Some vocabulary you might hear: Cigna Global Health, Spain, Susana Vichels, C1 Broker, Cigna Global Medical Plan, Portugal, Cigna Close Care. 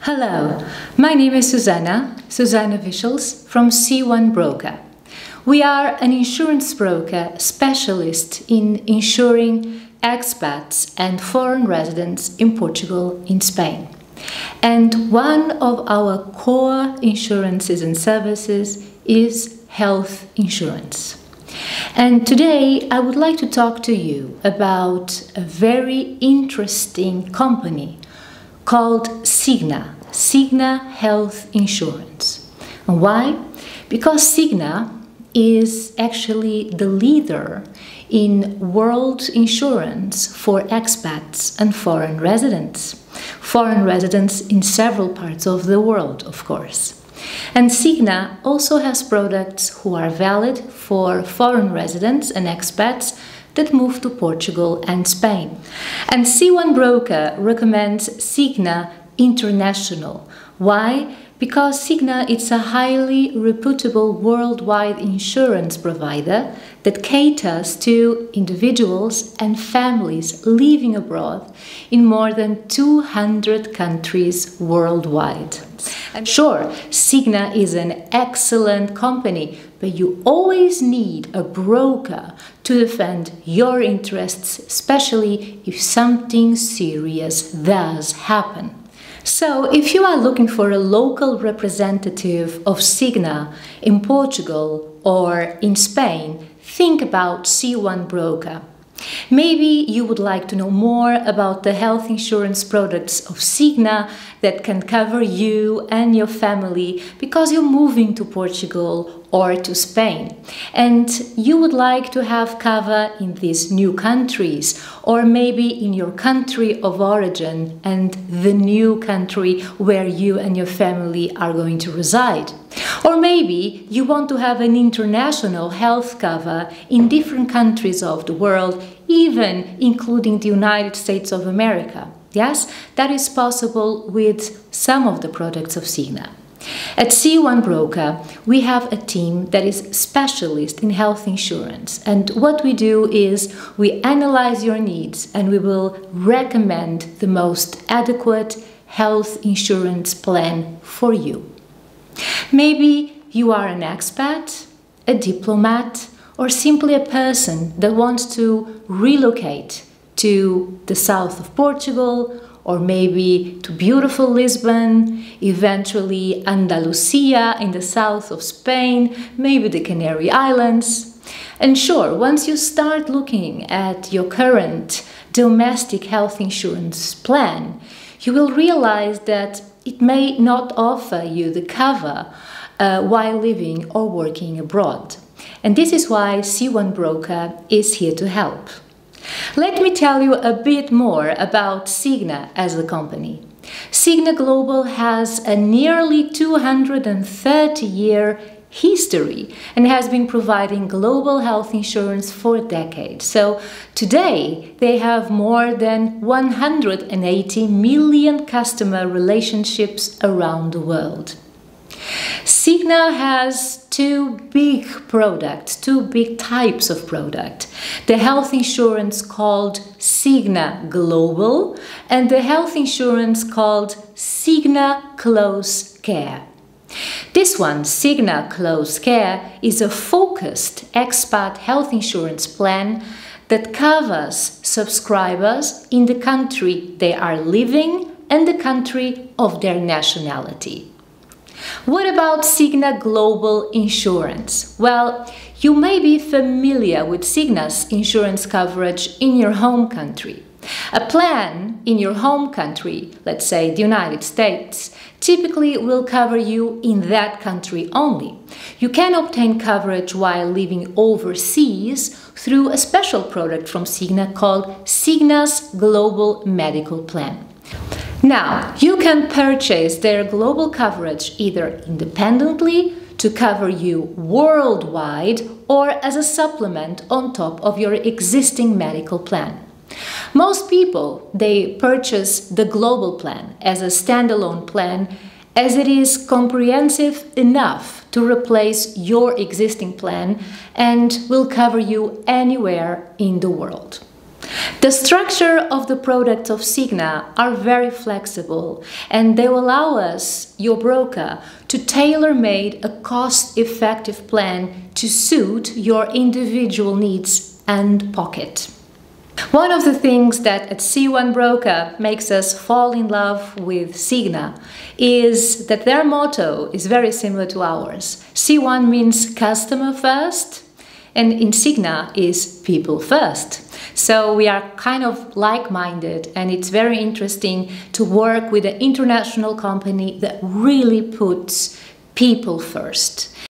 Hello, my name is Susana Vichels from C1 Broker. We are an insurance broker specialist in insuring expats and foreign residents in Portugal and Spain. And one of our core insurances and services is health insurance. And today I would like to talk to you about a very interesting company called Cigna Health Insurance. And why? Because Cigna is actually the leader in world insurance for expats and foreign residents. Foreign residents in several parts of the world, of course. And Cigna also has products who are valid for foreign residents and expats that move to Portugal and Spain. And C1 Broker recommends Cigna International. Why? Because Cigna is a highly reputable worldwide insurance provider that caters to individuals and families living abroad in more than 200 countries worldwide. Sure, Cigna is an excellent company, but you always need a broker to defend your interests, especially if something serious does happen. So, if you are looking for a local representative of Cigna in Portugal or in Spain, think about C1 Broker. Maybe you would like to know more about the health insurance products of Cigna that can cover you and your family because you're moving to Portugal or to Spain, and you would like to have cover in these new countries, or maybe in your country of origin and the new country where you and your family are going to reside. Or maybe you want to have an international health cover in different countries of the world, even including the United States of America. Yes, that is possible with some of the products of Cigna. At C1 Broker, we have a team that is specialist in health insurance, and what we do is we analyze your needs and we will recommend the most adequate health insurance plan for you. Maybe you are an expat, a diplomat, or simply a person that wants to relocate to the south of Portugal, or maybe to beautiful Lisbon, eventually Andalusia in the south of Spain, maybe the Canary Islands. And sure, once you start looking at your current domestic health insurance plan, you will realize that it may not offer you the cover while living or working abroad. And this is why C1 Broker is here to help. Let me tell you a bit more about Cigna as a company. Cigna Global has a nearly 230-year history and has been providing global health insurance for decades. So today they have more than 180 million customer relationships around the world. Cigna has two big types of product. The health insurance called Cigna Global and the health insurance called Cigna Close Care. This one, Cigna Close Care, is a focused expat health insurance plan that covers subscribers in the country they are living and the country of their nationality. What about Cigna Global Insurance? Well, you may be familiar with Cigna's insurance coverage in your home country. A plan in your home country, let's say the United States, typically will cover you in that country only. You can obtain coverage while living overseas through a special product from Cigna called Cigna's Global Medical Plan. Now, you can purchase their global coverage either independently to cover you worldwide or as a supplement on top of your existing medical plan. Most people, they purchase the global plan as a standalone plan, as it is comprehensive enough to replace your existing plan and will cover you anywhere in the world. The structure of the products of Cigna are very flexible and they will allow us, your broker, to tailor-made a cost-effective plan to suit your individual needs and pocket. One of the things that at C1 Broker makes us fall in love with Cigna is that their motto is very similar to ours. C1 means customer first, and in Cigna is people first. So we are kind of like-minded, and it's very interesting to work with an international company that really puts people first.